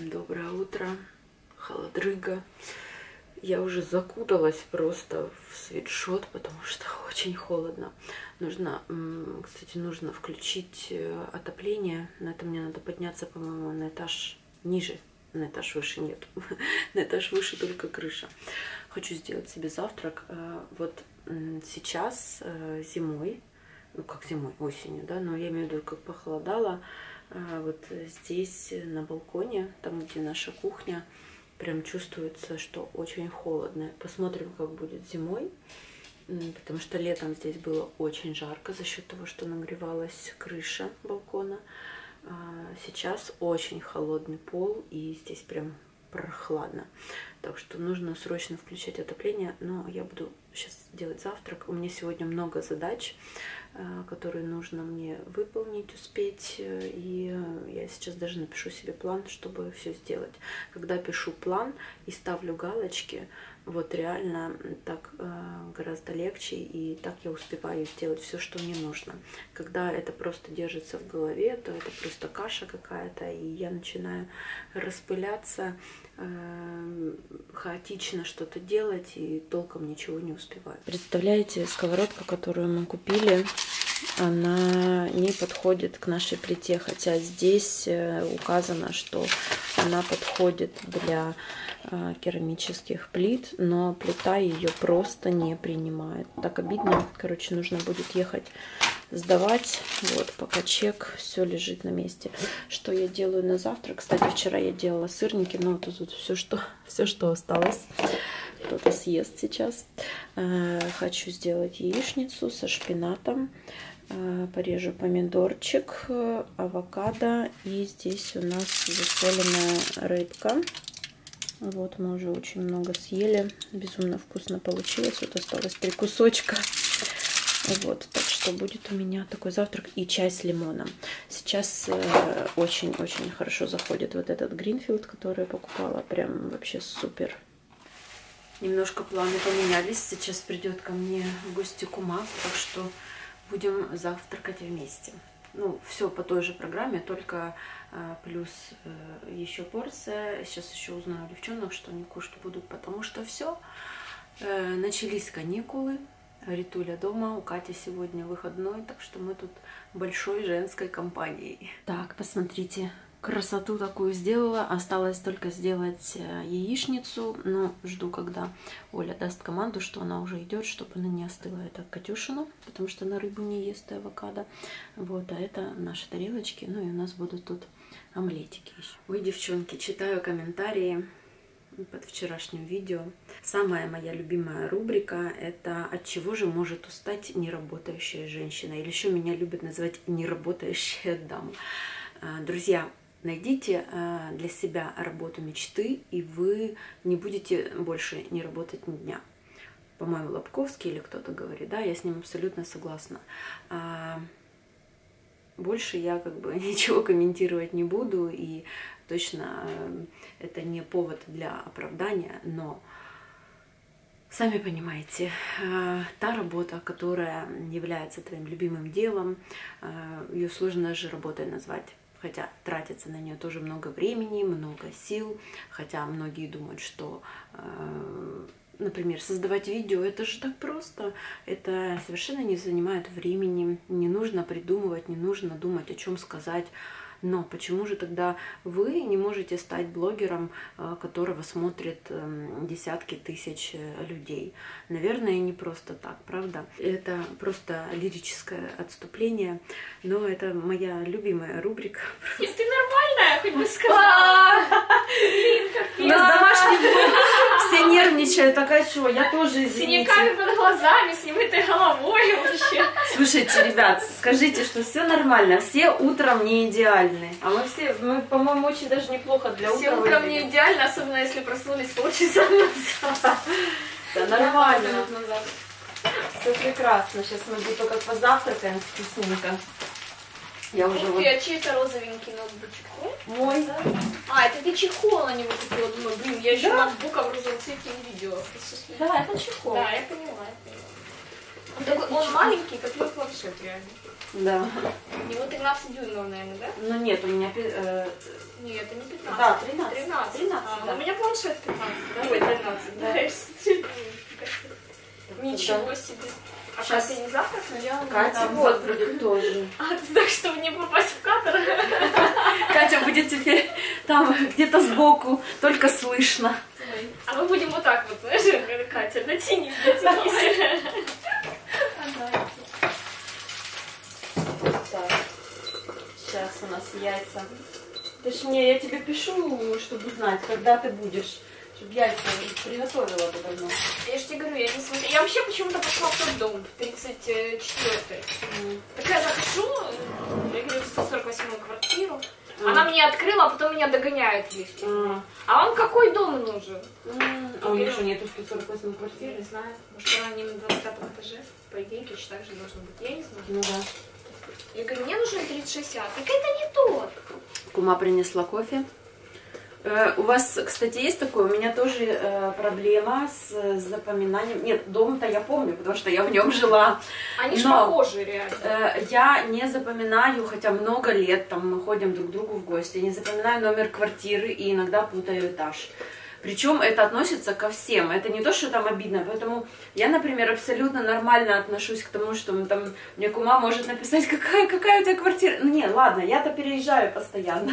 Всем доброе утро, холодрыга. Я уже закуталась просто в свитшот, потому что очень холодно. Нужно включить отопление. На это мне надо подняться, по-моему, на этаж ниже. На этаж выше нет. На этаж выше только крыша. Хочу сделать себе завтрак. Вот сейчас зимой, ну как зимой, осенью, да, но я имею в виду, как похолодало. Вот здесь на балконе, там где наша кухня, прям чувствуется, что очень холодно. Посмотрим, как будет зимой, потому что летом здесь было очень жарко за счет того, что нагревалась крыша балкона. Сейчас очень холодный пол и здесь прям прохладно. Так что нужно срочно включать отопление, но я буду сейчас делать завтрак. У меня сегодня много задач, которые нужно мне выполнить, успеть. И я сейчас даже напишу себе план, чтобы все сделать. Когда пишу план и ставлю галочки, вот реально так гораздо легче, и так я успеваю сделать все, что мне нужно. Когда это просто держится в голове, то это просто каша какая-то, и я начинаю распыляться, хаотично что-то делать, и толком ничего не успеваю. Представляете, сковородка, которую мы купили, она не подходит к нашей плите, хотя здесь указано, что она подходит для керамических плит, но плита ее просто не принимает. Так обидно. Короче, нужно будет ехать сдавать. Вот, пока чек, все лежит на месте. Что я делаю на завтрак? Кстати, вчера я делала сырники, но тут все, что осталось, кто-то съест сейчас. Хочу сделать яичницу со шпинатом. Порежу помидорчик, авокадо, и здесь у нас засоленная рыбка. Вот, мы уже очень много съели. Безумно вкусно получилось. Вот осталось 3 кусочка. Вот, так что будет у меня такой завтрак. И чай с лимоном. Сейчас очень-очень хорошо заходит вот этот Гринфилд, который я покупала. Прям вообще супер. Немножко планы поменялись. Сейчас придет ко мне в гости кума, так что будем завтракать вместе. Ну, все по той же программе, только плюс еще порция. Сейчас еще узнаю у девчонок, что они кушать будут, потому что все. Начались каникулы. Ритуля дома, у Кати сегодня выходной, так что мы тут большой женской компанией. Так, посмотрите, красоту такую сделала. Осталось только сделать яичницу, но жду, когда Оля даст команду, что она уже идет, чтобы она не остыла. Это Катюшину, потому что она рыбу не ест и авокадо. Вот, а это наши тарелочки, ну и у нас будут тут омлетики еще. Ой, девчонки, читаю комментарии под вчерашним видео. Самая моя любимая рубрика — это «От чего же может устать неработающая женщина?» Или еще меня любят называть «неработающая дама». Друзья, найдите для себя работу мечты, и вы не будете больше не работать ни дня. По-моему, Лапковский или кто-то говорит, да, я с ним абсолютно согласна. Больше я как бы ничего комментировать не буду, и точно это не повод для оправдания, но сами понимаете, та работа, которая является твоим любимым делом, ее сложно же работой назвать. Хотя тратится на нее тоже много времени, много сил, хотя многие думают, что, например, создавать видео — это же так просто, это совершенно не занимает времени, не нужно придумывать, не нужно думать, о чем сказать. Но почему же тогда вы не можете стать блогером, которого смотрят десятки тысяч людей? Наверное, не просто так, правда? Это просто лирическое отступление, но это моя любимая рубрика. Если ты нормальная, хоть бы сказала. У нас домашний блог, все нервничают, такая что, я тоже, извините. С синяками под глазами, с немытой головой вообще. Слушайте, ребят, скажите, что все нормально, все утром не идеально. А мы все, по-моему, очень даже неплохо для утра. Все утром не идеально, особенно если проснулись полчаса назад. Да, нормально. Все прекрасно. Сейчас мы только позавтракаем вкусненько. Я уже вот... А чей это розовенький ноутбучек? Мой. А, это ты чехол на него купила. Думаю, блин, я еще ноутбука в розовом цвете не видела. Да, это чехол. Да, я понимаю. Он маленький, как мой планшет, реально. Да. У него 13 дюймов, наверное, да? Ну нет, у меня... Нет, это не 15. Да, 13. 13 да. У меня планшет 15. Да? Ой, 13. Да. Да. Ничего себе. А сейчас Катя не завтрак, но я... Катя вот будет тоже. А, ты так, чтобы не попасть в кадр? Катя будет теперь там где-то сбоку, только слышно. А мы будем вот так вот, знаешь, Катя, дотянись, дотянись. Так, сейчас у нас яйца. Точнее, я тебе пишу, чтобы знать, когда ты будешь. Чтобы яйца приготовила бы давно. Я же тебе говорю, я не смотрю. Я вообще почему-то пошла в тот дом, в 34-й. Такая захожу, я говорю, в 148-ю квартиру. Она мне открыла, а потом меня догоняет лифт. А вам какой дом нужен? А у меня же нету 148 квартиры, не знаю. Может, она не на 20-м этаже? По идее, точно так же должно быть. Я не знаю. Ну да. Я говорю, мне нужен 36. Так это не тот. Кума принесла кофе. У вас, кстати, есть такое? У меня тоже проблема с запоминанием. Нет, дом-то я помню, потому что я в нем жила. Они же похожи, реально. Я не запоминаю, хотя много лет там мы ходим друг к другу в гости, я не запоминаю номер квартиры и иногда путаю этаж. Причем это относится ко всем. Это не то, что там обидно. Поэтому я, например, абсолютно нормально отношусь к тому, что мы там, мне кума может написать, какая у тебя квартира. Ну не, ладно, я-то переезжаю постоянно.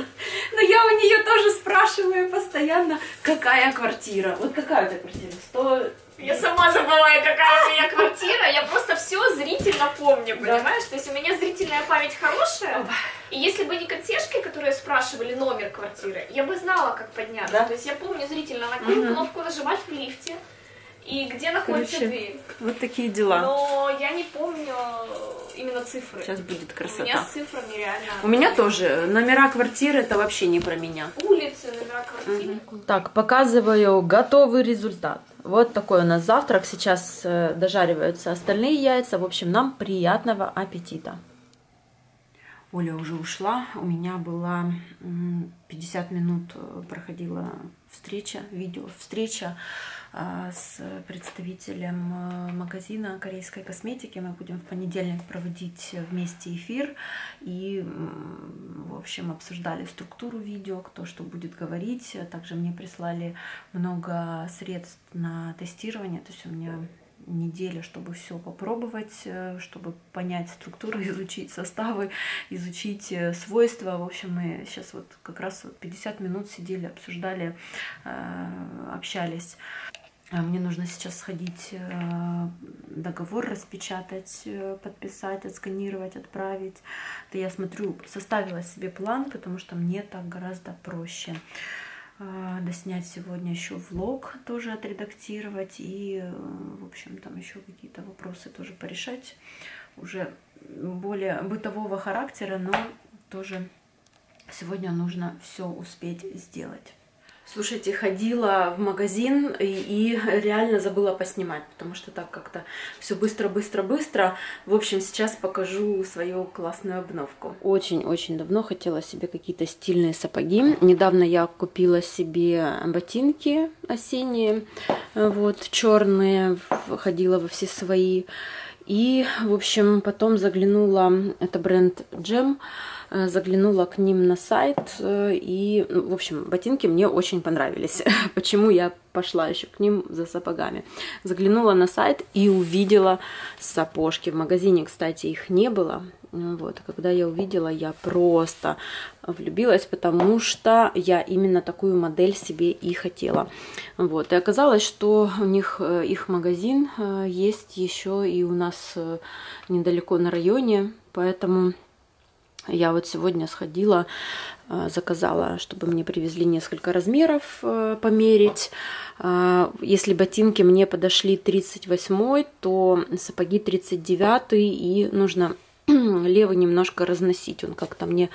Но я у нее тоже спрашиваю постоянно, какая квартира. Вот какая у тебя квартира? 100... Я сама забываю, какая у меня квартира. Я просто все зрительно помню, понимаешь? Да. То есть у меня зрительная память хорошая. Оба. И если бы не консьержки, которые спрашивали номер квартиры, я бы знала, как подняться. Да? То есть я помню зрительно, на какую кнопку нажимать в лифте и где находится дверь. Вот такие дела. Но я не помню именно цифры. Сейчас будет красота. У меня с цифрами реально... У меня тоже. Номера квартиры это вообще не про меня. Улицы, номера квартиры. Так, показываю готовый результат. Вот такой у нас завтрак. Сейчас дожариваются остальные яйца. В общем, нам приятного аппетита. Оля уже ушла. У меня была 50 минут проходила встреча, видео-встреча с представителем магазина корейской косметики. Мы будем в понедельник проводить вместе эфир. И, в общем, обсуждали структуру видео, кто что будет говорить. Также мне прислали много средств на тестирование. То есть у меня... неделя, чтобы все попробовать, чтобы понять структуру, изучить составы, изучить свойства. В общем, мы сейчас вот как раз 50 минут сидели, обсуждали, общались. Мне нужно сейчас сходить, договор распечатать, подписать, отсканировать, отправить. То я смотрю, составила себе план, потому что мне так гораздо проще. Доснять сегодня еще влог, тоже отредактировать и, в общем, там еще какие-то вопросы тоже порешать, уже более бытового характера, но тоже сегодня нужно все успеть сделать. Слушайте, ходила в магазин и реально забыла поснимать, потому что так как-то все быстро. В общем, сейчас покажу свою классную обновку. Очень-очень давно хотела себе какие-то стильные сапоги. Недавно я купила себе ботинки осенние, вот, черные, ходила во все свои. И, в общем, потом заглянула, это бренд Джем, заглянула к ним на сайт. И, в общем, ботинки мне очень понравились. Почему я пошла еще к ним за сапогами? Заглянула на сайт и увидела сапожки. В магазине, кстати, их не было. Вот, когда я увидела, я просто влюбилась, потому что я именно такую модель себе и хотела. Вот, и оказалось, что у них их магазин есть еще и у нас недалеко на районе, поэтому я вот сегодня сходила, заказала, чтобы мне привезли несколько размеров померить. Если ботинки мне подошли 38, то сапоги 39, и нужно... левый немножко разносить, он как-то мне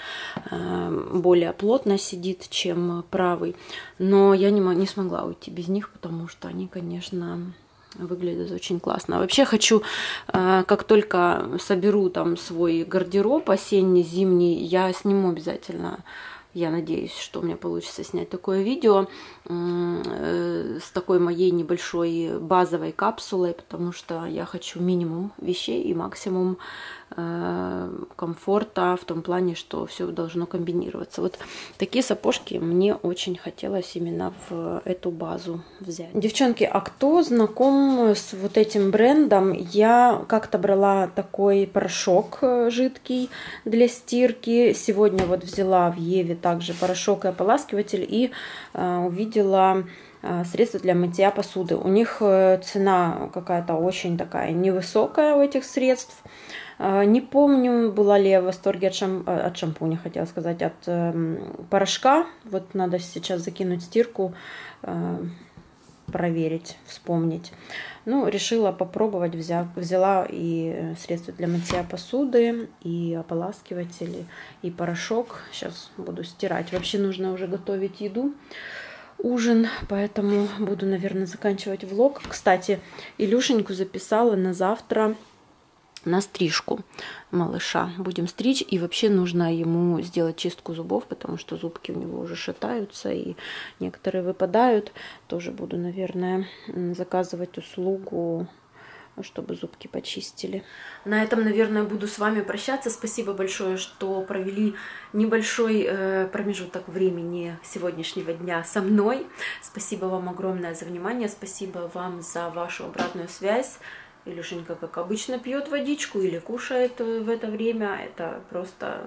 более плотно сидит, чем правый. Но я не смогла уйти без них, потому что они, конечно, выглядят очень классно. Вообще хочу, как только соберу там свой гардероб осенний, зимний, я сниму обязательно. Я надеюсь, что у меня получится снять такое видео с такой моей небольшой базовой капсулой, потому что я хочу минимум вещей и максимум комфорта, в том плане, что все должно комбинироваться. Вот такие сапожки мне очень хотелось именно в эту базу взять. Девчонки, а кто знаком с вот этим брендом? Я как-то брала такой порошок жидкий для стирки. Сегодня вот взяла в Еве также порошок и ополаскиватель и увидела средства для мытья посуды. У них цена какая-то очень такая невысокая у этих средств. Не помню, была ли я в восторге от шампуня, хотела сказать, от порошка. Вот надо сейчас закинуть стирку, проверить, вспомнить. Ну, решила попробовать, взяла и средства для мытья посуды, и ополаскиватели, и порошок. Сейчас буду стирать. Вообще нужно уже готовить еду. Ужин, поэтому буду, наверное, заканчивать влог. Кстати, Илюшеньку записала на завтра на стрижку малыша. Будем стричь, и вообще нужно ему сделать чистку зубов, потому что зубки у него уже шатаются, и некоторые выпадают. Тоже буду, наверное, заказывать услугу, чтобы зубки почистили. На этом, наверное, буду с вами прощаться. Спасибо большое, что провели небольшой промежуток времени сегодняшнего дня со мной. Спасибо вам огромное за внимание. Спасибо вам за вашу обратную связь. Илюшенька, как обычно, пьет водичку или кушает в это время. Это просто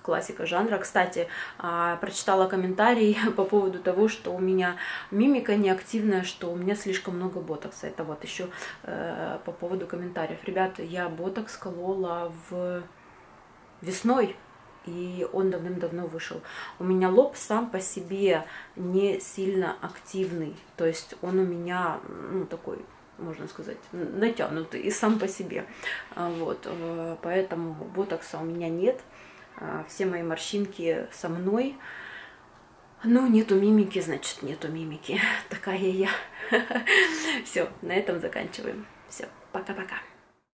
классика жанра. Кстати, прочитала комментарий по поводу того, что у меня мимика неактивная, что у меня слишком много ботокса. Это вот еще по поводу комментариев. Ребята, я ботокс колола весной, и он давным-давно вышел. У меня лоб сам по себе не сильно активный. То есть он у меня, ну, такой, можно сказать, натянутый и сам по себе. Вот, поэтому ботокса у меня нет. Все мои морщинки со мной. Ну, нету мимики, значит, нету мимики. Такая я. Все, на этом заканчиваем. Все, пока-пока.